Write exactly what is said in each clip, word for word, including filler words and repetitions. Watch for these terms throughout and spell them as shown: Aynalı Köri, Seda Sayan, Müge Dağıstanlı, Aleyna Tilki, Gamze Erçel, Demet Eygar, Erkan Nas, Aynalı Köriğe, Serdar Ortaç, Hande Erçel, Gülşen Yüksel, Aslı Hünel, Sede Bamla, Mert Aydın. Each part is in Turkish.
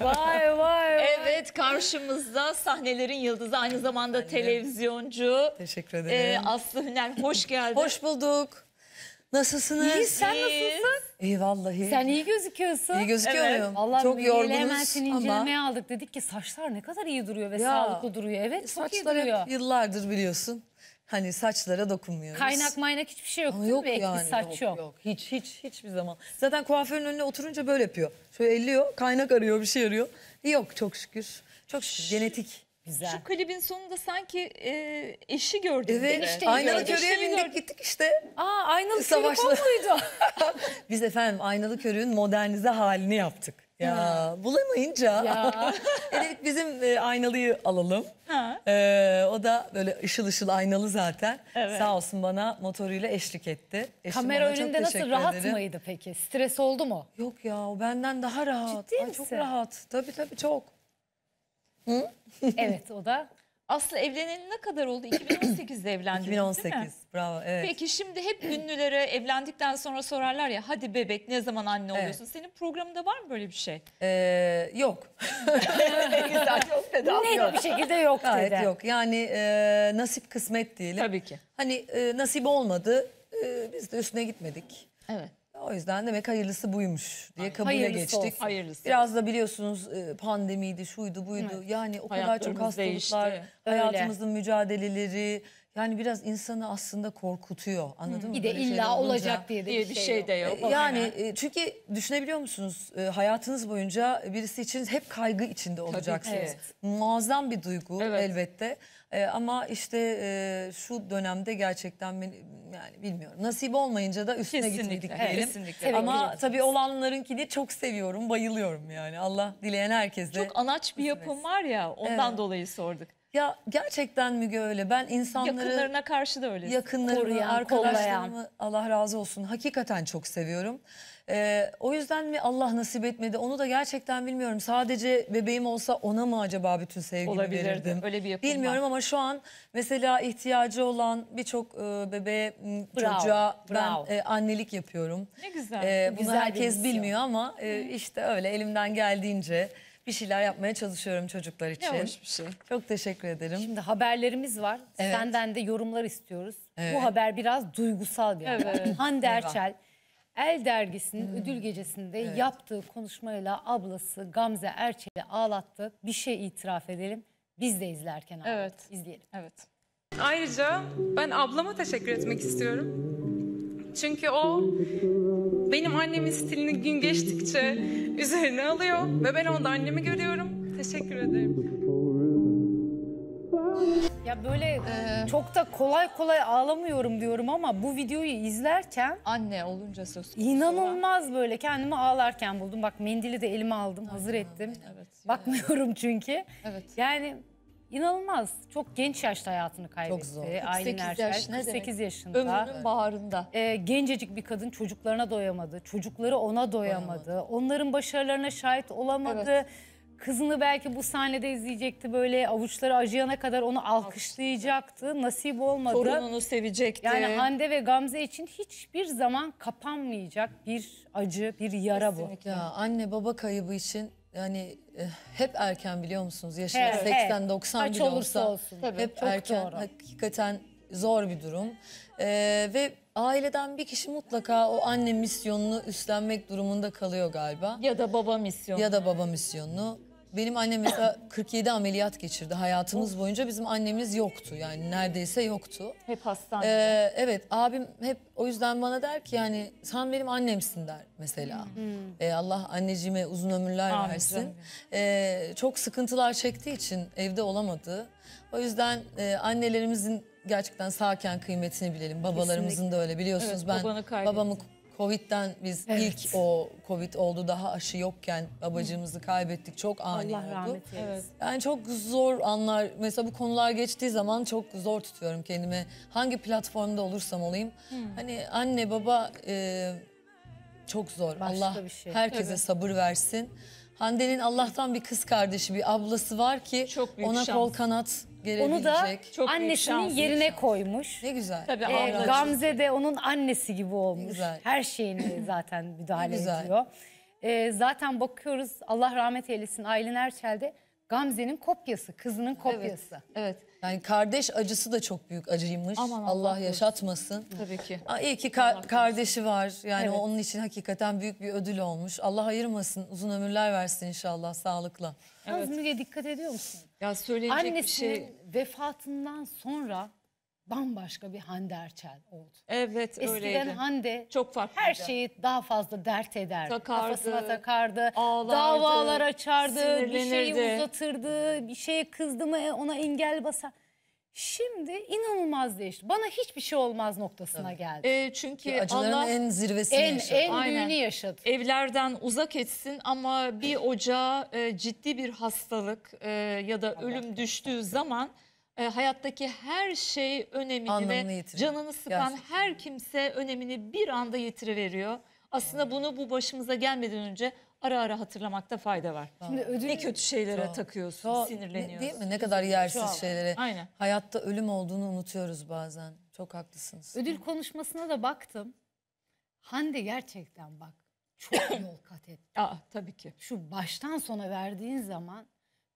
Vay vay. Evet, karşımızda sahnelerin yıldızı, aynı zamanda annem, televizyoncu. Teşekkür ederim. Ee, Aslı Hünel, hoş geldin. Hoş bulduk. Nasılsınız? İyi, sen nasılsın? İyi vallahi. Sen iyi gözüküyorsun. İyi gözüküyorum. Evet. Vallahi çok yorgunuz hemen seni incelemeye ama... aldık. Dedik ki saçlar ne kadar iyi duruyor ve ya, sağlıklı duruyor. Evet, çok iyi duruyor. Saçlar yıllardır biliyorsun. Hani saçlara dokunmuyoruz. Kaynak maynak hiçbir şey yok. Ama yok yani. Saç yok, yok. yok. Hiç hiç hiçbir zaman. Zaten kuaförün önüne oturunca böyle yapıyor. Şöyle elliyor, kaynak arıyor, bir şey arıyor. Yok, çok şükür. Çok şükür. Genetik. Güzel. Şu klibin sonunda sanki e, eşi gördüm. Evet. Aynalı Köriğe bindik gittik işte. Aa, Aynalı Köriğe muydu? Biz efendim Aynalı Köriğe'nin modernize halini yaptık. Ya, ya. bulamayınca ya. Dedik bizim e, aynalıyı alalım. E, o da böyle ışıl ışıl aynalı zaten. Evet. Sağ olsun bana motoruyla eşlik etti. Eşim Kamera önünde nasıl, rahat ederim. mıydı peki? Stres oldu mu? Yok ya, o benden daha rahat. Ciddi Ay, misin? Çok rahat. Tabii tabii çok. Hı? Evet, o da. Aslı evleneli ne kadar oldu? iki bin on sekiz'de evlendiniz, iki bin on sekiz, değil mi? Bravo, evet. Peki şimdi hep ünlülere evlendikten sonra sorarlar ya, hadi bebek ne zaman anne oluyorsun? Evet. Senin programında var mı böyle bir şey? Ee, yok. Güzel, yok dedi. Ne bir şekilde yok dedi. Evet, yok. Yani e, nasip kısmet diyelim. Tabii ki. Hani e, nasip olmadı, e, biz de üstüne gitmedik. Evet. O yüzden demek hayırlısı buymuş diye kabule hayırlısı geçtik. Hayırlısı. Biraz da biliyorsunuz pandemiydi, şuydu, buydu. Evet. Yani o kadar çok hastalıklar, değişti. hayatımızın Öyle. mücadeleleri. Yani biraz insanı aslında korkutuyor. Anladın Hı. mı? Bir de illa olacak diye de bir şey, şey de yok. yok. Yani e, çünkü düşünebiliyor musunuz? E, hayatınız boyunca birisi için hep kaygı içinde olacaksınız. Tabii, evet. Muazzam bir duygu, evet, elbette. E, ama işte e, şu dönemde gerçekten beni, yani bilmiyorum. Nasip olmayınca da üstüne kesinlikle gitmedik diyelim. Kesinlikle. Ama tabii olanlarınkini çok seviyorum, bayılıyorum yani. Allah dileyen herkese. Çok anaç bir yapım var ya, ondan evet. dolayı sorduk. Ya gerçekten Müge öyle. Ben insanları... Yakınlarına karşı da öyle. Yakınlarımı, koruyan, arkadaşlarımı kollayan. Allah razı olsun. Hakikaten çok seviyorum. Ee, o yüzden mi Allah nasip etmedi? Onu da gerçekten bilmiyorum. Sadece bebeğim olsa ona mı acaba bütün sevgimi Olabilirdi. verirdim? Öyle bir yapım Bilmiyorum var. ama şu an mesela ihtiyacı olan birçok bebeğe, bravo, çocuğa bravo. ben e, annelik yapıyorum. Ne güzel. Ee, bunu güzel herkes bilmiyor ama e, işte öyle elimden geldiğince... Bir şeyler yapmaya çalışıyorum çocuklar için. Ne hoş bir şey. Çok teşekkür ederim. Şimdi haberlerimiz var. Evet. Senden de yorumlar istiyoruz. Evet. Bu haber biraz duygusal bir haber. Evet. Hande Erçel, El Dergisi'nin hmm. ödül gecesinde evet. yaptığı konuşmayla ablası Gamze Erçel'i ağlattı. Bir şey itiraf edelim. Biz de izlerken ağladık. Evet. İzleyelim. Evet. Ayrıca ben ablama teşekkür etmek istiyorum. Çünkü o benim annemin stilini gün geçtikçe üzerine alıyor ve ben onda annemi görüyorum. Teşekkür ederim. Ya böyle ee, çok da kolay kolay ağlamıyorum diyorum ama bu videoyu izlerken... Anne olunca söz konusu. İnanılmaz böyle, kendimi ağlarken buldum. Bak mendili de elime aldım, Aynen, hazır ettim. Evet, bakmıyorum çünkü. Evet. Yani... İnanılmaz. Çok genç yaşta hayatını kaybetti. Çok zor. Aynalı Köriğe kırk sekiz yaşında. Ömrünün baharında. E, gencecik bir kadın, çocuklarına doyamadı. Çocukları ona doyamadı. doyamadı. Onların başarılarına şahit olamadı. Evet. Kızını belki bu sahnede izleyecekti, böyle avuçları acıyana kadar onu alkışlayacaktı. Nasip olmadı. Torununu sevecekti. Yani Hande ve Gamze için hiçbir zaman kapanmayacak bir acı, bir yara Kesinlikle. bu. Ya, anne baba kaybı için... Yani e, hep erken, biliyor musunuz? Yaşında evet, seksen doksan evet. bile olsa olsun. Tabii, hep erken. Doğru. Hakikaten zor bir durum. Ee, ve aileden bir kişi mutlaka o anne misyonunu üstlenmek durumunda kalıyor galiba. Ya da baba misyonunu. Ya da baba misyonunu. Benim annem mesela kırk yedi ameliyat geçirdi. Hayatımız boyunca bizim annemiz yoktu. Yani neredeyse yoktu. Hep hastanede. Ee, evet, abim hep o yüzden bana der ki yani sen benim annemsin der mesela. Hmm. Ee, Allah anneciğime uzun ömürler Amin versin. Ee, çok sıkıntılar çektiği için evde olamadı. O yüzden e, annelerimizin gerçekten sağken kıymetini bilelim. Babalarımızın Kesinlikle. da öyle, biliyorsunuz. Evet, ben babamı Covid'den biz evet. ilk o Covid oldu, daha aşı yokken babacığımızı kaybettik, çok ani Allah oldu. Allah rahmet eylesin. Yani çok zor anlar, mesela bu konular geçtiği zaman çok zor tutuyorum kendimi. Hangi platformda olursam olayım. Hmm. Hani anne baba e, çok zor. Başka Allah şey. herkese evet. sabır versin. Hande'nin Allah'tan bir kız kardeşi, bir ablası var ki ona şans. kol kanat Onu da Çok annesinin yerine şans. koymuş. Ne güzel. Tabii, ee, Gamze de onun annesi gibi olmuş. Her şeyini zaten müdahale ediyor. e, zaten bakıyoruz, Allah rahmet eylesin, Aynalı Erçel'de Gamze'nin kopyası, kızının kopyası. Evet, evet. Yani kardeş acısı da çok büyük acıymış. Aman Allah, Allah yaşatmasın. Tabii ki. Aa, iyi ki ka kardeşi var. Yani evet, onun için hakikaten büyük bir ödül olmuş. Allah ayırmasın, uzun ömürler versin inşallah, sağlıkla. Evet. Müge, dikkat ediyor musun? Ya söyleyecek annesinin bir şey... vefatından sonra bambaşka bir Hande Erçel oldu. Evet, eskiden öyleydi. Eskiden Hande çok farklıydı. Her şeyi daha fazla dert ederdi. Takardı, kafasına takardı, ağlardı, davalar açardı, bir şeyi uzatırdı, bir şeye kızdı mı ona engel basar. Şimdi inanılmaz değişti. Bana hiçbir şey olmaz noktasına evet, geldi. E, çünkü acıların Allah en zirvesini en, yaşadı. En aynen, büyüğünü yaşadı. Evlerden uzak etsin ama bir ocağa e, ciddi bir hastalık e, ya da ölüm Allah düştüğü zaman... E, hayattaki her şey önemini ve canını sıkan gerçekten her kimse önemini bir anda yitiriveriyor. Aslında evet, bunu bu başımıza gelmeden önce ara ara hatırlamakta fayda var. Şimdi ödül... Ne kötü şeylere çok, takıyorsun, çok, sinirleniyorsun. Ne, değil mi? Ne kadar yersiz şeylere. Aynen. Hayatta ölüm olduğunu unutuyoruz bazen. Çok haklısınız. Ödül konuşmasına da baktım. Hande gerçekten bak çok yol kat etti. Aa, tabii ki. Şu baştan sona verdiğin zaman...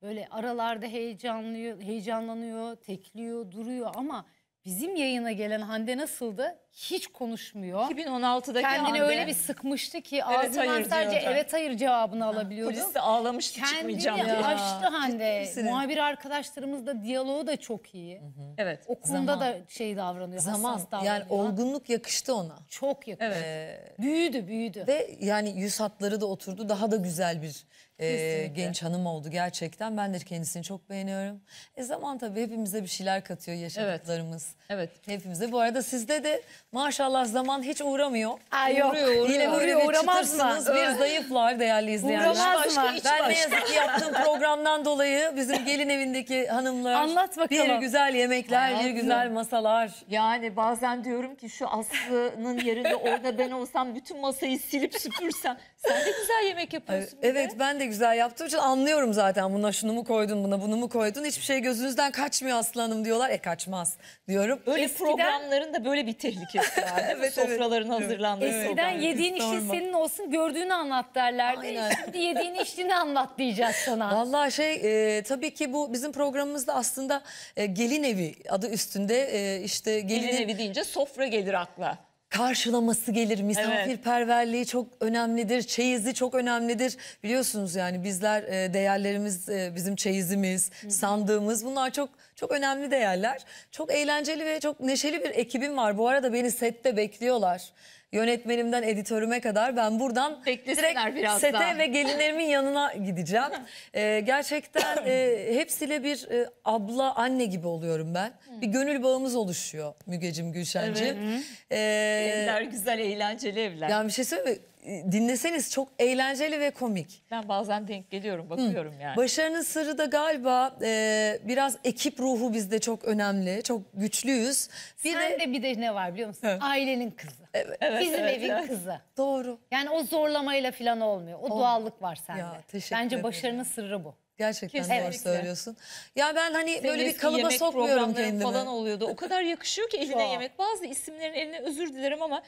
Böyle aralarda heyecanlıyor, heyecanlanıyor, tekliyor, duruyor ama bizim yayına gelen Hande nasıldı? Hiç konuşmuyor. iki bin on altı'daki kendini Hande öyle bir sıkmıştı ki ağzından evet, sadece diyordu, evet hayır cevabını alabiliyordu. Polis de ağlamıştı, kendini çıkmayacağım diye. Kendini açtı Hande. Muhabir arkadaşlarımızla diyaloğu da çok iyi. Hı hı. Evet. O konuda da şey davranıyor. Zaman davranıyor. Yani olgunluk yakıştı ona. Çok yakıştı. Evet. Büyüdü büyüdü. Ve yani yüz hatları da oturdu, daha da güzel bir... Ee, genç hanım oldu gerçekten. Ben de kendisini çok beğeniyorum. E zaman tabii hepimize bir şeyler katıyor yaşadıklarımız. Evet, evet. Hepimize. Bu arada sizde de maşallah zaman hiç uğramıyor. Aa, uğruyor, yok. Uğruyor, yine uğruyor, uğramazsınız. Bir zayıflar değerli izleyenler. Uğramaz mı? Ben ne yazık ki yaptığım programdan dolayı bizim gelin evindeki hanımlar. Anlat bakalım. Bir güzel yemekler, ha, bir güzel masalar. Yani bazen diyorum ki şu Aslı'nın yerinde orada ben olsam bütün masayı silip süpürsem. Sen de güzel yemek yapıyorsun. Evet, ben de güzel yaptığım için anlıyorum zaten. Buna şunu mu koydun, buna bunu mu koydun? Hiçbir şey gözünüzden kaçmıyor Aslı Hanım diyorlar. E kaçmaz diyorum. Öyle eskiden... programların da böyle bir tehlikesi var. Evet, sofraların evet, hazırlandığı. Eskiden yediğin işin senin olsun, gördüğünü anlat derlerdi. E şimdi yediğin içtiğini anlat diyeceğiz sana. Vallahi şey e, tabii ki bu bizim programımızda aslında e, gelin evi adı üstünde. E, işte gelin... gelin evi deyince sofra gelir akla. Karşılaması gelir, misafirperverliği evet, çok önemlidir, çeyizi çok önemlidir. Biliyorsunuz yani bizler değerlerimiz, bizim çeyizimiz, hı, sandığımız, bunlar çok çok önemli değerler. Çok eğlenceli ve çok neşeli bir ekibim var. Bu arada beni sette bekliyorlar. Yönetmenimden editörüme kadar ben buradan beklesinler direkt sete daha ve gelinlerimin yanına gideceğim. Ee, gerçekten e, hepsiyle bir e, abla, anne gibi oluyorum ben. Bir gönül bağımız oluşuyor Mügeciğim, Gülşenciğim. Evet. Ee, evler güzel, eğlenceli evler. Yani bir şey söyleyeyim mi? Dinleseniz çok eğlenceli ve komik. Ben bazen denk geliyorum, bakıyorum hı, yani. Başarının sırrı da galiba e, biraz ekip ruhu bizde çok önemli. Çok güçlüyüz. Bir sen de, de bir de ne var biliyor musun? Evet. Ailenin kızı. Evet. Bizim evet, evin evet, kızı. Doğru. Yani o zorlamayla falan olmuyor. O, o doğallık var sende. Ya, bence başarının sırrı bu. Gerçekten kesinlikle doğru söylüyorsun. Ya ben hani senin böyle bir kalıba sokmuyorum kendimi. Falan oluyordu. O kadar yakışıyor ki eline yemek. Bazı isimlerin eline özür dilerim ama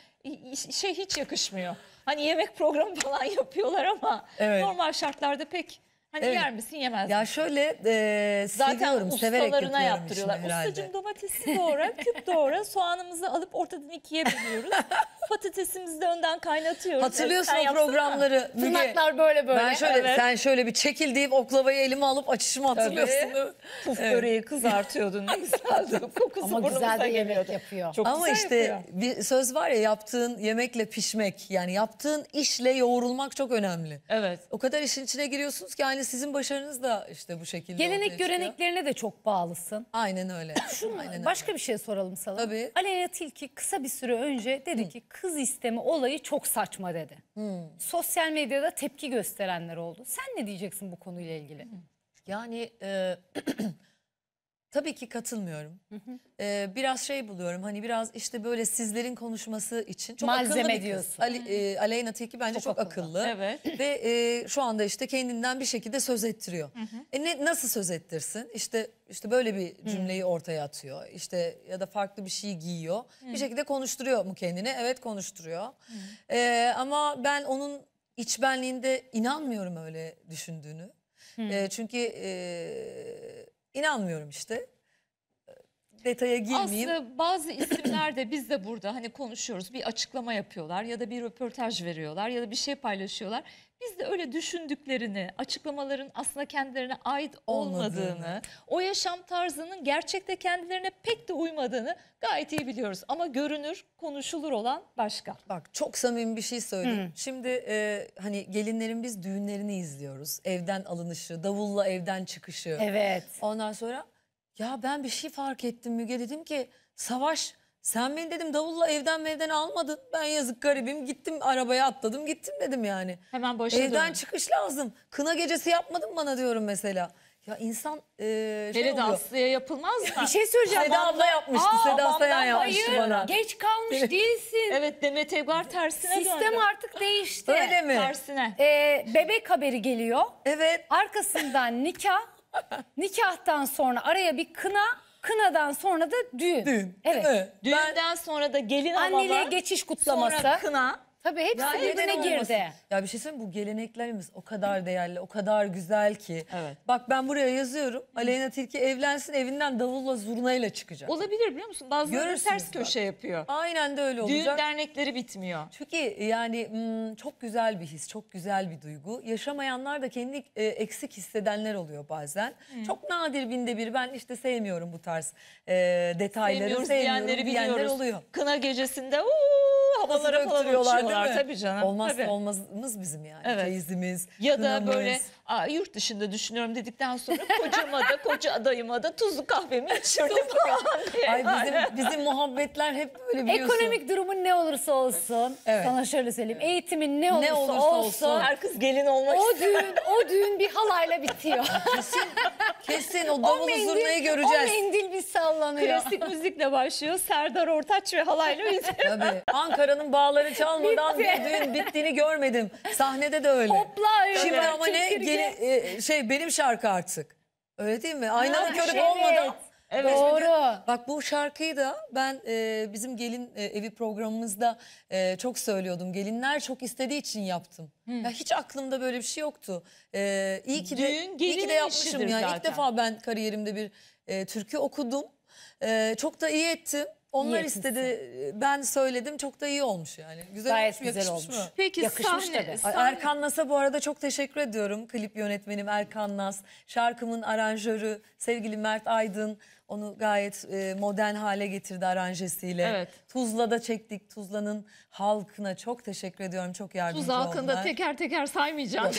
şey hiç yakışmıyor. Hani yemek programı falan yapıyorlar ama evet, normal şartlarda pek hani evet, yer misin yemez misin? Ya şöyle e, zaten ustalarına yaptırıyorlar. Ustacığım domatesi doğra, küp doğra, soğanımızı alıp ortadan ikiye bölüyoruz. Patatesimizi de önden kaynatıyoruz. Hatırlıyorsun o programları. Tırnaklar böyle böyle. Ben şöyle, evet, sen şöyle bir çekil deyip oklavayı elime alıp açışımı hatırlıyorsun. Puf evet, böreği kızartıyordun. Ne güzeldi. Kokusu ama güzel de yemek geliyordu, yapıyor. Çok ama işte yapıyor, bir söz var ya, yaptığın yemekle pişmek, yani yaptığın işle yoğrulmak çok önemli. Evet. O kadar işin içine giriyorsunuz ki yani sizin başarınız da işte bu şekilde. Gelenek göreneklerine de çok bağlısın. Aynen öyle. Şunu, aynen başka öyle, bir şey soralım sana. Tabii. Aleyna Tilki kısa bir süre önce dedi hı, ki kız isteme olayı çok saçma dedi. Hmm. Sosyal medyada tepki gösterenler oldu. Sen ne diyeceksin bu konuyla ilgili? Yani e, tabii ki katılmıyorum. E, biraz şey buluyorum, hani biraz işte böyle sizlerin konuşması için çok malzeme akıllı bir kız diyorsun. Ali, e, Aleyna Tilki bence çok, çok akıllı. akıllı. Evet. Ve e, şu anda işte kendinden bir şekilde söz ettiriyor. E, ne, nasıl söz ettirsin? İşte... İşte böyle bir cümleyi hmm, ortaya atıyor. İşte ya da farklı bir şey giyiyor. Hmm. Bir şekilde konuşturuyor mu kendini? Evet, konuşturuyor. Hmm. Ee, ama ben onun iç benliğinde inanmıyorum öyle düşündüğünü. Hmm. E, çünkü e, inanmıyorum işte. Detaya girmeyeyim. Aslında bazı isimler de biz de burada hani konuşuyoruz, bir açıklama yapıyorlar ya da bir röportaj veriyorlar ya da bir şey paylaşıyorlar. Biz de öyle düşündüklerini, açıklamaların aslında kendilerine ait olmadığını, olmadığını, o yaşam tarzının gerçekte kendilerine pek de uymadığını gayet iyi biliyoruz. Ama görünür, konuşulur olan başka. Bak çok samimi bir şey söyleyeyim. Hı. Şimdi e, hani gelinlerin biz düğünlerini izliyoruz. Evden alınışı, davulla evden çıkışı. Evet. Ondan sonra... Ya ben bir şey fark ettim Müge, dedim ki Savaş sen beni dedim davulla evden evden almadın. Ben yazık garibim gittim arabaya atladım gittim dedim yani. Hemen başa dönün. Evden çıkış lazım. Kına gecesi yapmadın bana diyorum mesela. Ya insan e, şey oluyor. Hele de Aslı'ya yapılmaz mı? Bir şey söyleyeceğim. Sede abla yapmıştı. Aa, Seda Sayan yapmıştı bana. Geç kalmış değilsin. Evet, Demet Eygar tersine Sistem döndü. Sistem artık değişti. Öyle mi? Tersine. Ee, bebek haberi geliyor. Evet. Arkasından nikah. Nikahtan sonra araya bir kına, kınadan sonra da düğün. Düğün. Evet. Evet. Düğünden ben, sonra da gelin almalar. Anneliğe geçiş kutlaması. Sonra kına. Tabii hepsi birbirine girdi. Ya bir şey söyleyeyim, bu geleneklerimiz o kadar değerli, o kadar güzel ki. Evet. Bak ben buraya yazıyorum. Aleyna Tilki evlensin, evinden davulla zurnayla çıkacak. Olabilir biliyor musun? Bazıları ters köşe yapıyor. Aynen de öyle olacak. Düğün dernekleri bitmiyor. Çünkü yani çok güzel bir his, çok güzel bir duygu. Yaşamayanlar da kendi eksik hissedenler oluyor bazen. Hı. Çok nadir binde bir, ben işte sevmiyorum bu tarz e, detayları. Sevmiyoruz sevmiyorum diyenleri biliyoruz. Oluyor. Kına gecesinde uuu havalara falan uçuyorlar. Tabii canım. Olmazsa olmazımız bizim yani. Evet. Teyzimiz, ya kınamız. Da böyle aa, yurt dışında düşünüyorum dedikten sonra kocama da koca adayıma da tuzlu kahvemi içirdim falan diye. Ay bizim, bizim muhabbetler hep böyle biliyorsun. Ekonomik durumun ne olursa olsun. Evet. Sana şöyle söyleyeyim. Eğitimin ne olursa, ne olursa olsun, olsun. Her kız gelin olmak o istiyor. Düğün, o düğün bir halayla bitiyor. Kesin, kesin o davulu zurnayı göreceğiz. O mendil bir sallanıyor. Klasik müzikle başlıyor. Serdar Ortaç ve halayla bitiyor. Tabii. Ankara'nın bağları çalmadan düğün bittiğini görmedim. Sahnede de öyle. Hopla, şimdi evet, ama ne gene, e, şey benim şarkı artık. Öyle değil mi? Aynalı Köriğe evet. olmadan. Evet. Doğru. Bak bu şarkıyı da ben e, bizim gelin e, evi programımızda e, çok söylüyordum. Gelinler çok istediği için yaptım. Hmm. Ya hiç aklımda böyle bir şey yoktu. E, iyi ki de, düğün iyi ki de yapmışım yani. Zaten. İlk defa ben kariyerimde bir e, türkü okudum. E, çok da iyi ettim. Onlar iyi istedi, etmişsin. Ben söyledim, çok da iyi olmuş yani. Güzel Gayet olmuş, güzel olmuş. Mu? Peki yakışmış sahne, sahne. Erkan Nas'a bu arada çok teşekkür ediyorum. Klip yönetmenim Erkan Nas, şarkımın aranjörü sevgili Mert Aydın. Onu gayet e, modern hale getirdi aranjesiyle. Evet. Tuzla'da çektik. Tuzla'nın halkına çok teşekkür ediyorum. Çok yardımcı Tuzla oldular. Tuzla halkında teker teker saymayacağım.